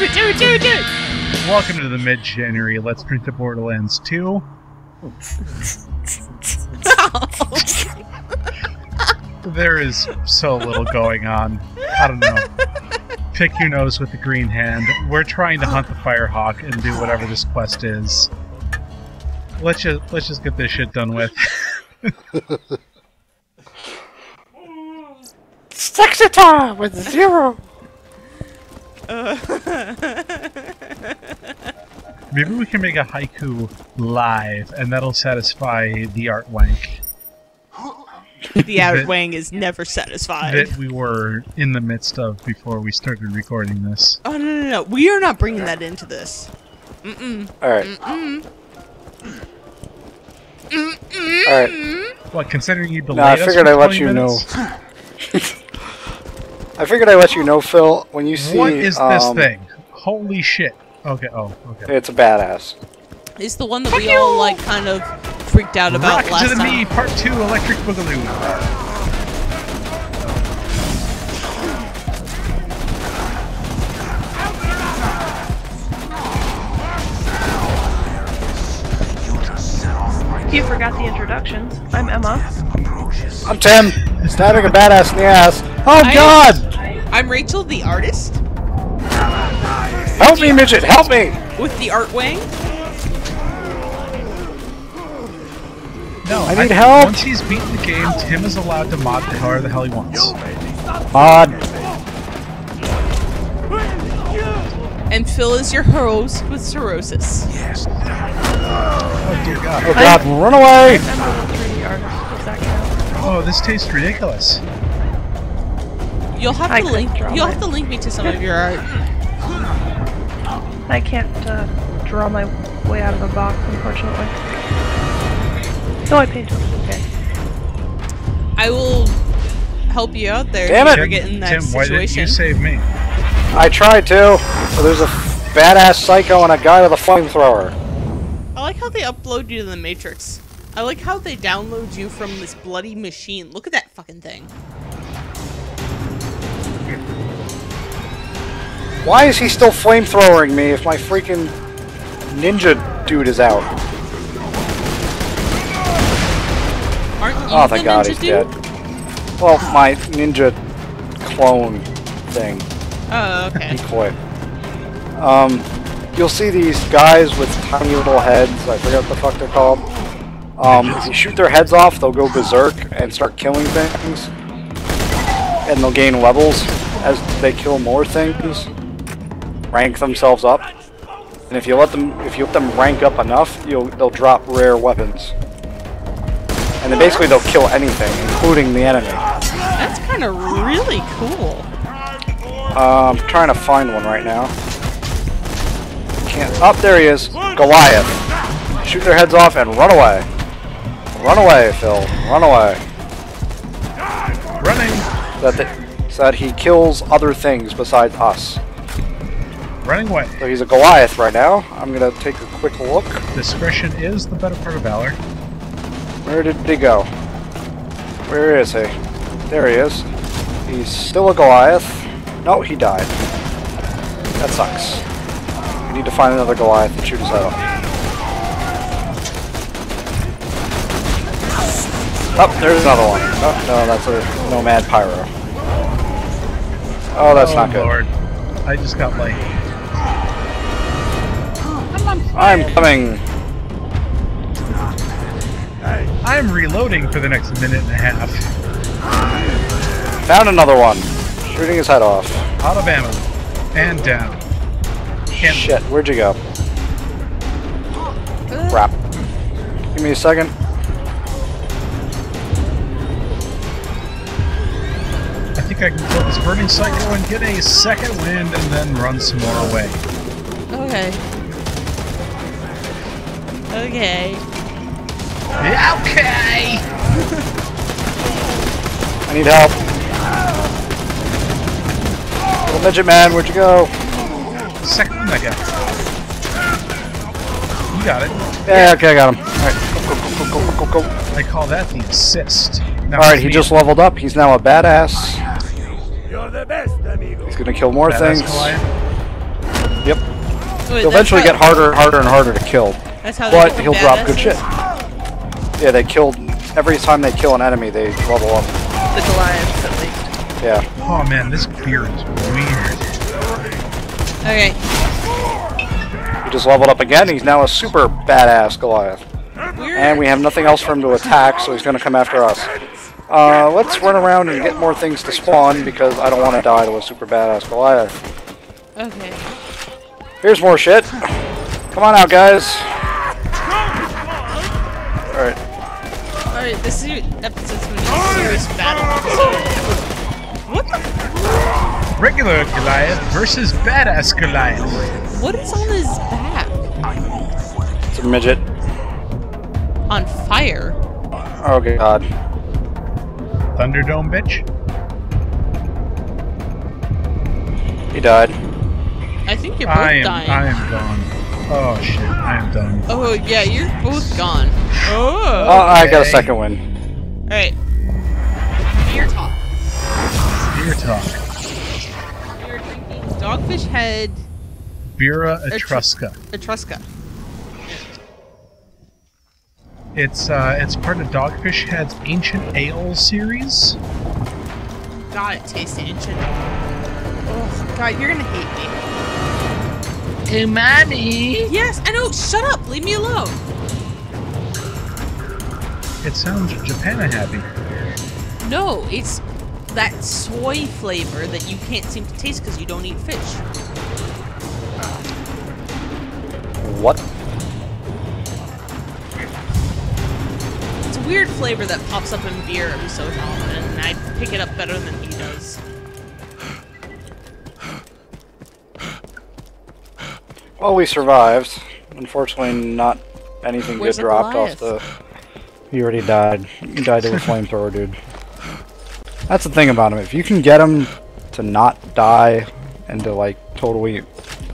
Welcome to the mid-January Let's Drink to Borderlands 2. There is so little going on. I don't know. Pick your nose with the green hand. We're trying to hunt the Firehawk and do whatever this quest is. Let's just get this shit done with. Sexitar with 0. Maybe we can make a haiku live, and that'll satisfy the art wank. The art wank is never satisfied. That we were in the midst of before we started recording this. Oh, no. We are not bringing that into this. Mm-mm. Alright. Mm-mm. Mm-mm. Alright. Well, considering you delayed us for 20 minutes? No, I figured I'd let you know. I figured I'd let you know, Phil, when you see... What is this thing? Holy shit. Okay, oh, okay. It's a badass. It's the one that we all, like, kind of freaked out about last time. Rocket to the knee, part 2, Electric Boogaloo. You forgot the introductions. I'm Emma. I'm Tim. Stabbing a badass in the ass. Oh, God! I'm Rachel, the artist. Help me, midget! Help me! With the art wing? No, I need help! Once he's beaten the game, Tim is allowed to mod however the hell he wants. Mod. And Phil is your host with cirrhosis. Yes. Oh, dear God. Oh, God, run away! Oh, this tastes ridiculous. You'll have to link me to some of your art. I can't draw my way out of a box, unfortunately. So I painted. Okay. I will help you out there. Damn it! Tim, why didn't you save me? I tried to. But there's a badass psycho and a guy with a flamethrower. I like how they upload you to the Matrix. I like how they download you from this bloody machine. Look at that fucking thing. Why is he still flamethrowering me if my freaking ninja dude is out? Aren't you oh, thank God he's dead. Well, my ninja clone thing. Oh, okay. He quit. You'll see these guys with tiny little heads. I forget what the fuck they're called. If you shoot their heads off, they'll go berserk and start killing things. And they'll gain levels as they kill more things. Rank themselves up, and if you let them rank up enough, they'll drop rare weapons, and then basically they'll kill anything, including the enemy. That's kind of really cool. I'm trying to find one right now. Can't. Oh, there he is, Goliath. Shoot their heads off and run away. Run away, Phil. Run away. Running. So that he kills other things besides us. Running away. So he's a Goliath right now. I'm gonna take a quick look. Discretion is the better part of valor. Where did he go? Where is he? There he is. He's still a Goliath. No, he died. That sucks. We need to find another Goliath and shoot his head off. Oh, there's another one. Oh, no, that's a Nomad Pyro. Oh, that's not good. Lord. I just got like... I'm coming. I'm reloading for the next minute and a half. Found another one. Shooting his head off. Out of ammo. And down. And shit, where'd you go? Crap. Give me a second. I think I can kill this burning cycle and get a second wind and then run some more away. Okay. Okay. Okay! I need help. Little midget man, where'd you go? Second one I got. You got it. Yeah, okay, I got him. Alright, go, go, go, go, go, go, go. I call that the assist. Alright, he just leveled up. He's now a badass. You're the best, amigo. He's gonna kill more things. Goliath. He'll eventually get harder and harder to kill. That's how but he'll drop good shit. Yeah, they killed every time they kill an enemy, they level up. The Goliaths, at least. Yeah. Oh man, this beard is weird. Okay. He just leveled up again. He's now a super badass Goliath. Weird. And we have nothing else for him to attack, so he's going to come after us. Let's run around and get more things to spawn because I don't want to die to a super badass Goliath. Okay. Here's more shit. Come on out, guys. Alright. Alright, this is episode's going to be a serious battle episode. What the? Regular Goliath versus badass Goliath. What is on his back? It's a midget. On fire? Oh god. Thunderdome, bitch. He died. I think you're both dying. I am gone. Oh shit, I am done. Oh yeah, you're both gone. Oh, okay. I got a second win. Alright. Beer talk. Beer talk. Beer drinking. Dogfish Head. Birra Etrusca. Etrusca. It's part of Dogfish Head's Ancient Ale series. God, it tastes ancient. Oh, God, you're gonna hate me. Umami! Yes, I know! Shut up! Leave me alone! It sounds Japan-happy. No, it's that soy flavor that you can't seem to taste because you don't eat fish. What? Weird flavor that pops up in beer every so often, and I pick it up better than he does. Well, we survived. Unfortunately, not anything good dropped off the... He already died. He died to a flamethrower, dude. That's the thing about him. If you can get him to not die and to, like, totally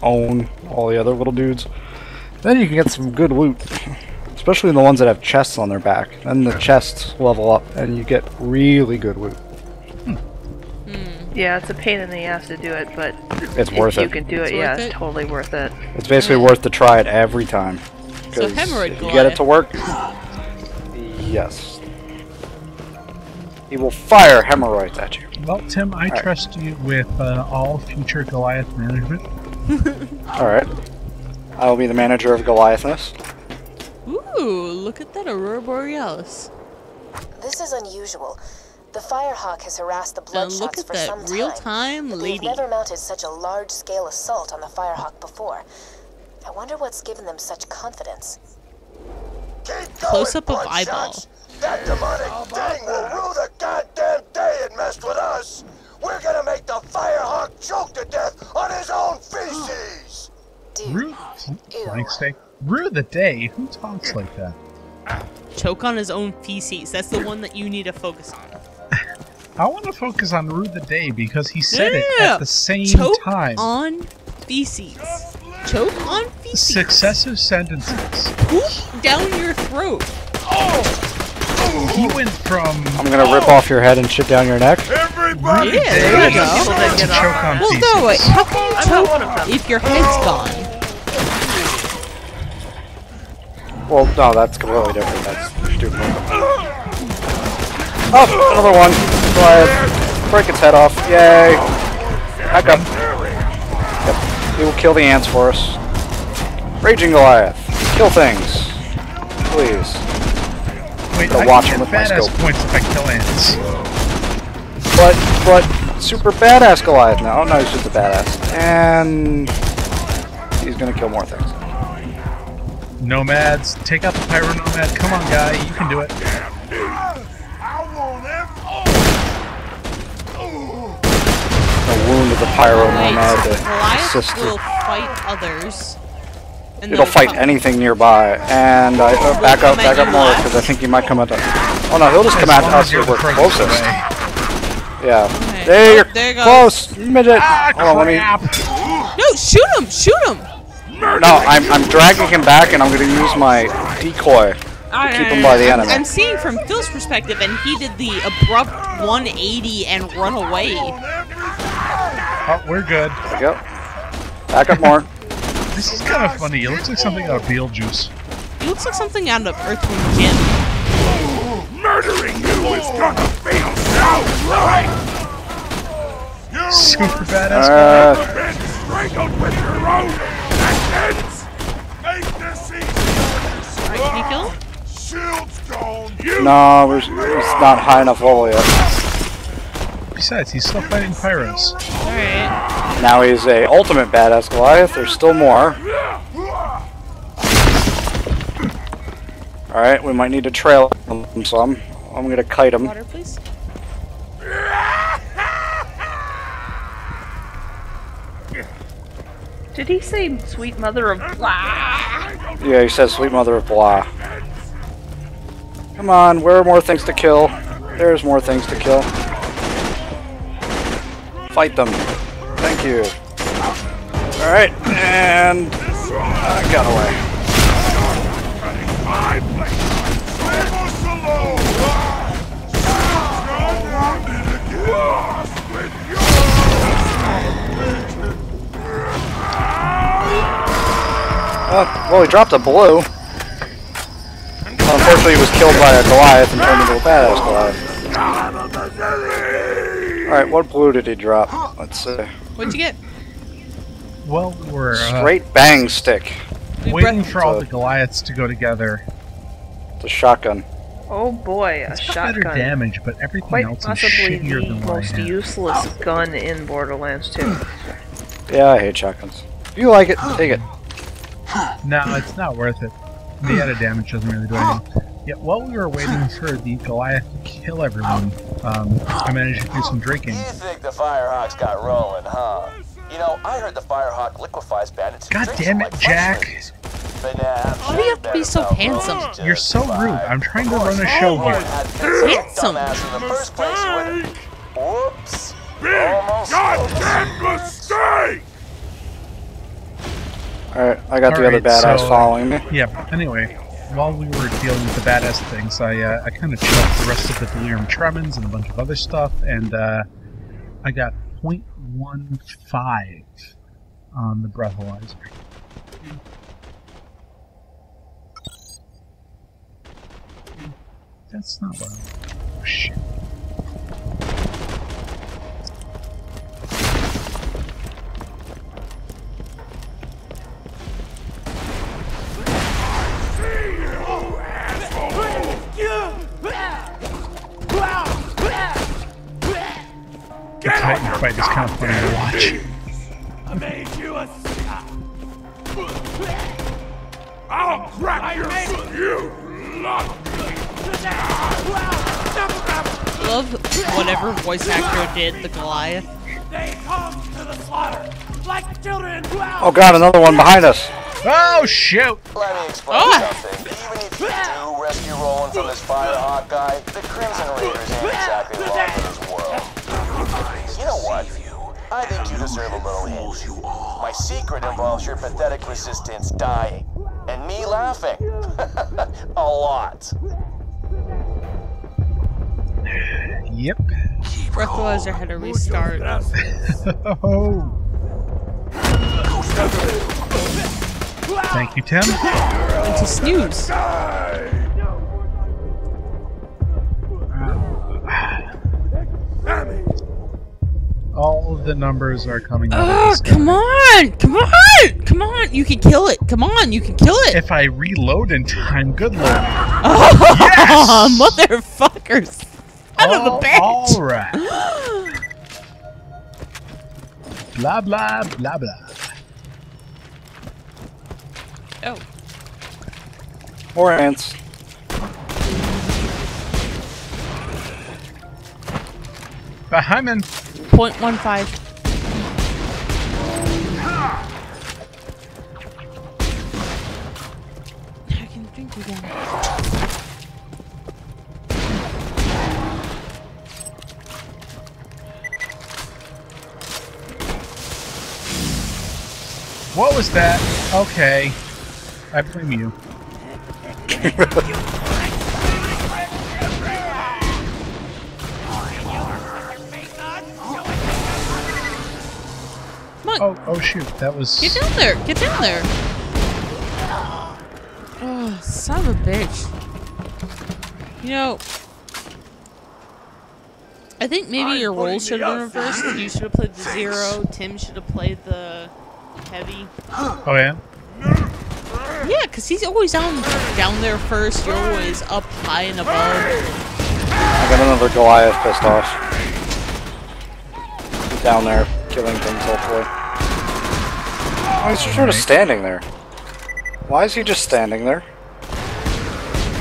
own all the other little dudes, then you can get some good loot. Especially the ones that have chests on their back. Then the chests level up and you get really good loot. Yeah, it's a pain in the ass to do it, but it's worth it. You can do it, yeah, it's totally worth it. It's basically worth to try it every time. So hemorrhoid if you get it to work, yes. He will fire hemorrhoids at you. Well, Tim, I trust you with all future Goliath management. Alright. I will be the manager of Goliathness. Ooh, look at that Aurora Borealis. This is unusual. The Firehawk has harassed the Bloodshots for some time. Look at that real-time lady. We've never mounted such a large-scale assault on the Firehawk before. I wonder what's given them such confidence. Close-up of eyeball. That demonic thing will rue the goddamn day it messed with us. We're gonna make the Firehawk choke to death on his own feces. Dude. Ew. Rue the day? Who talks like that? Choke on his own feces. That's the one that you need to focus on. I want to focus on Rue the day because he said it at the same time. Choke on feces. Choke on feces. Successive sentences. Poop down your throat. Oh! He went from... I'm going to rip off your head and shit down your neck. Everybody! Yeah, there you go. Well, no, wait. How can you choke if your head's gone? Well, no, that's completely different. That's stupid. Oh, another one. Goliath. Break its head off. Yay. Back up. Yep. He will kill the ants for us. Raging Goliath. Kill things. Please. Wait, I watch him with my scope. Points if I kill ants. But, super badass Goliath now. Oh, no, he's just a badass. And he's gonna kill more things. Nomads, take out the Pyro Nomad. Come on, guy, you can do it. The wound of the Pyro Nomad will fight others. And it'll fight anything nearby. And I back up more because I think he might come at us. Oh no, he'll just come at us if we're closest. Yeah, okay. there you close, midget. Hold on, let me. No, shoot him! Shoot him! No, I'm dragging him back, and I'm going to use my decoy to keep him by the enemy. I'm seeing from Phil's perspective, and he did the abrupt 180 and run away. Oh, we're good. There you go. Back up more. This is kind of funny. It looks like something out of Beale Juice. It looks like something out of Earthworm Jim. Murdering you is gonna feel so right! You super badass. Been strangled with your own hands. Make this easy for yourself. Can you kill him? Shieldstone. No, it's not high enough level yet. Besides, he's still fighting pirates. Alright. Now he's a ultimate badass Goliath. There's still more. Alright, we might need to trail him some. I'm going to kite him. Water, please. Did he say sweet mother of blah? Yeah, he said sweet mother of blah. Come on, where are more things to kill? There's more things to kill. Fight them. Thank you. Alright, and I got away. Well, he dropped a blue. Unfortunately, he was killed by a Goliath and turned into a badass Goliath. Alright, what blue did he drop? Let's see. What'd you get? Well, we're... Straight bang stick. Waiting for all the Goliaths to go together. It's a shotgun. Oh boy, a shotgun. It's better damage, but everything else is shittier than mine. Quite possibly the most useless gun in Borderlands 2. Yeah, I hate shotguns. If you like it, take it. No, it's not worth it. The added damage doesn't really do anything. Yet while we were waiting for the Goliath to kill everyone, I managed to do some drinking. You think the Firehawk's got rolling, huh? You know, I heard the Firehawk liquefies bandits. God damn it, Jack! Why do you have to be so handsome? You're so rude. I'm trying to run a show here. Handsome! Whoops! Big goddamn mistake! Alright, I got the other badass following me. Yeah, anyway, while we were dealing with the badass things, I kind of chucked the rest of the delirium tremens and a bunch of other stuff, and I got 0.15 on the breathalyzer. That's not what I... Oh, shit. The Titan fight is kind of funny to watch. I made you a I'll crack you love whatever voice actor did the Goliath. They come to the slaughter like children. Oh god, another one behind us. Oh shoot! Let me explain something. Even if you do rescue Roland from this Firehawk guy, the Crimson Raiders ain't exactly long for this world. You know what? I think you deserve a little hint. My secret involves your pathetic resistance dying, and me laughing. A lot. Yep. Breathalyzer had to restart. Oh. Thank you, Tim. It's a snooze. All of the numbers are coming out. Oh, come on! Come on! Come on! You can kill it! Come on! You can kill it! If I reload in time, good lord. Oh, yes! Motherfuckers! Out of the bench! Alright. Blah, blah, blah, blah. Oh. More ants. Behind him. 0.15. I can drink again. What was that? Okay. I blame you. on! Oh, shoot, that was... Get down there! Get down there! Oh, son of a bitch. You know... I think maybe your roles should have been reversed. You should have played the zero. Tim should have played the heavy. Oh, yeah? Yeah, because he's always down there first. You're always up high and above. I got another Goliath pissed off. He's down there, killing things, hopefully. Oh, he's just sort of standing there. Why is he just standing there?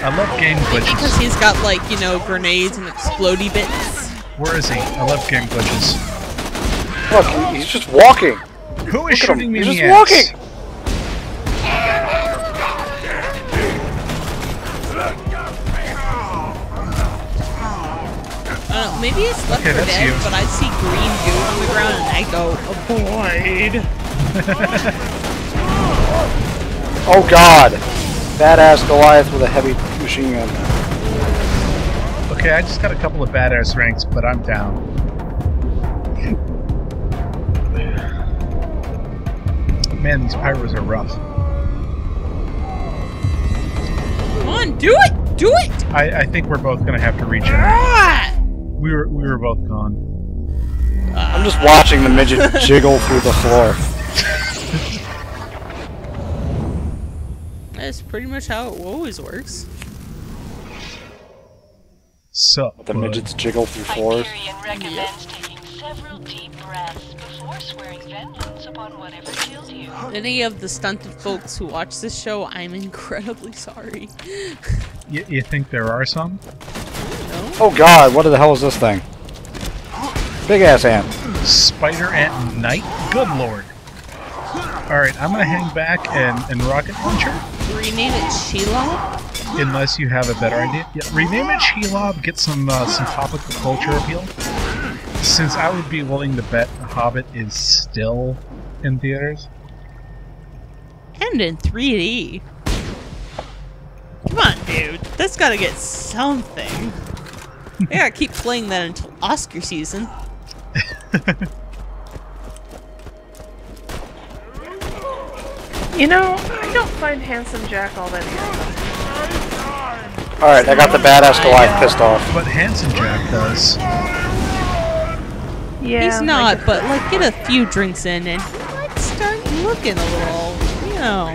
I love game glitches. Because he's got, like, you know, grenades and explodey bits. Where is he? I love game glitches. Look, he's just walking. Who is shooting me in the ass? He's just walking. I don't know. Maybe it's left for dead, but I see green goo on the ground and I go avoid. Oh God! Badass Goliath with a heavy machine gun. Okay, I just got a couple of badass ranks, but I'm down. Man, these pyros are rough. Come on, do it! Do it! I think we're both gonna have to regenerate. Ah! We were both gone. I'm just watching the midget jiggle through the floor. That's pretty much how it always works. So, the midgets jiggle through floors. Hyperion recommends taking several deep breaths before swearing vengeance upon whatever killed you. Any of the stunted folks who watch this show, I'm incredibly sorry. You think there are some? No. Oh God, what the hell is this thing? Big ass ant. Spider ant night? Good lord. Alright, I'm gonna hang back and rocket launcher. Rename it Shelob? Unless you have a better idea. Yeah, rename it Shelob, get some topical culture appeal. Since I would be willing to bet The Hobbit is still in theaters. And in 3D. Come on, dude. That's gotta get something. I gotta keep playing that until Oscar season. You know, I don't find Handsome Jack all that handsome. Alright, I got the badass Goliath pissed off. But Handsome Jack does. Yeah, he's not, but like get a few drinks in and he might start looking a little, you know.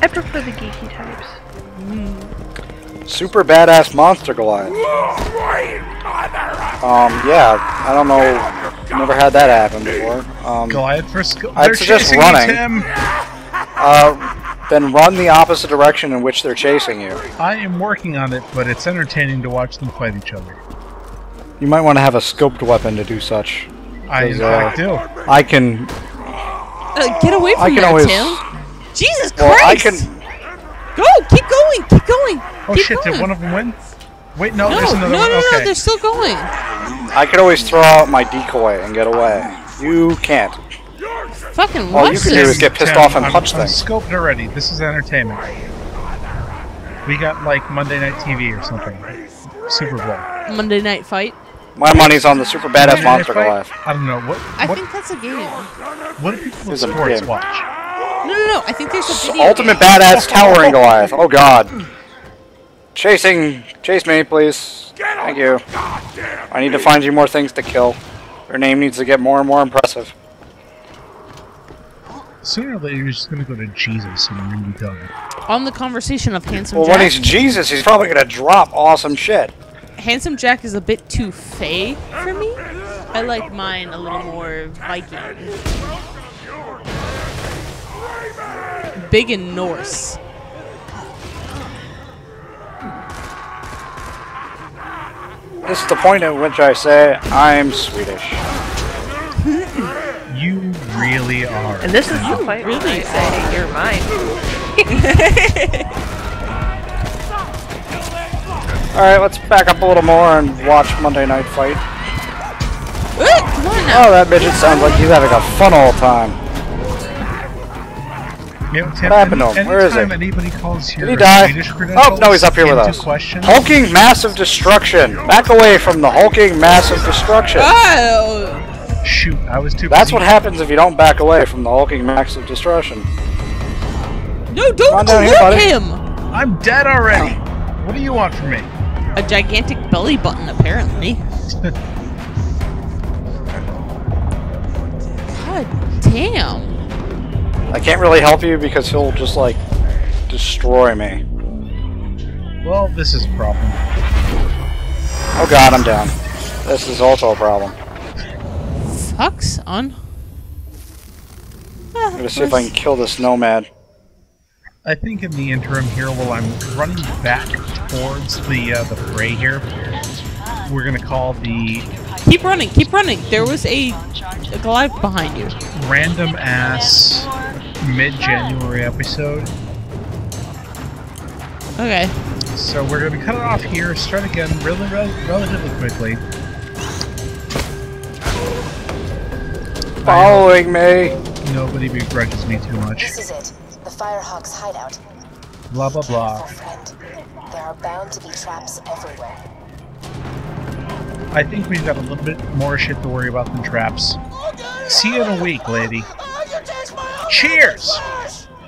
I prefer the geeky types. Mm. Super badass monster Goliath. Yeah, I don't know, never had that happen before. Goliath first. I'd suggest running. Then run the opposite direction in which they're chasing you. I am working on it, but it's entertaining to watch them fight each other. You might want to have a scoped weapon to do such. I do. I can... get away from that, always... Tim! Jesus Christ! I can... Go! Keep going! Keep going! Oh keep shit, going. Did one of them win? Wait, no, there's another one. No, they're still going. I could always throw out my decoy and get away. You can't. Fucking all you can do is get pissed off and punch things. I'm scoped already. This is entertainment. We got like Monday Night TV or something. Super Bowl. Monday Night Fight. My money's on the super badass monster Goliath. I don't know what. I think that's a game. What do people in sports watch? No. I think there's a video game. Ultimate badass towering Goliath. Oh God. Chase me, please. Thank you. I need to find you more things to kill. Your name needs to get more and more impressive. Sooner or later, you're just going to go to Jesus and really tell him. On the conversation of Handsome Jack... Well, when he's Jesus, he's probably going to drop awesome shit. Handsome Jack is a bit too fey for me. I like mine a little more Viking. Big and Norse. This is the point at which I say, I'm Swedish. You really are. And this is the fight where I say, you're mine. Alright, let's back up a little more and watch Monday Night Fight. Ooh, come on now. Oh, that midget sounds like he's having a fun all time. What's happening? Where is it? Anybody calls here, did he die? Oh, no, he's up here with us. Hulking massive destruction. Back away from the hulking massive destruction. Oh. Shoot, I was too. That's what happens if you don't back away from the hulking massive destruction. No, don't look him. I'm dead already. What do you want from me? A gigantic belly button, apparently. God damn. I can't really help you because he'll just, like, destroy me. Well, this is a problem. Oh god, I'm down. This is also a problem. Fuck, son. I'm gonna see if I can kill this nomad. I think in the interim here, while I'm running back towards the fray here, we're gonna call the... Keep running, keep running! There was a Goliath behind you. Random ass... mid-January episode. Okay. So we're going to cut it off here, start again really, relatively quickly. Following me! Nobody begrudges me too much. This is it. The Firehawk's hideout. Blah blah blah. There are bound to be traps everywhere. I think we've got a little bit more shit to worry about than traps. See you in a week, lady. Cheers!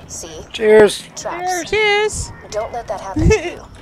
See? Cheers! Traps. Cheers! Don't let that happen to you.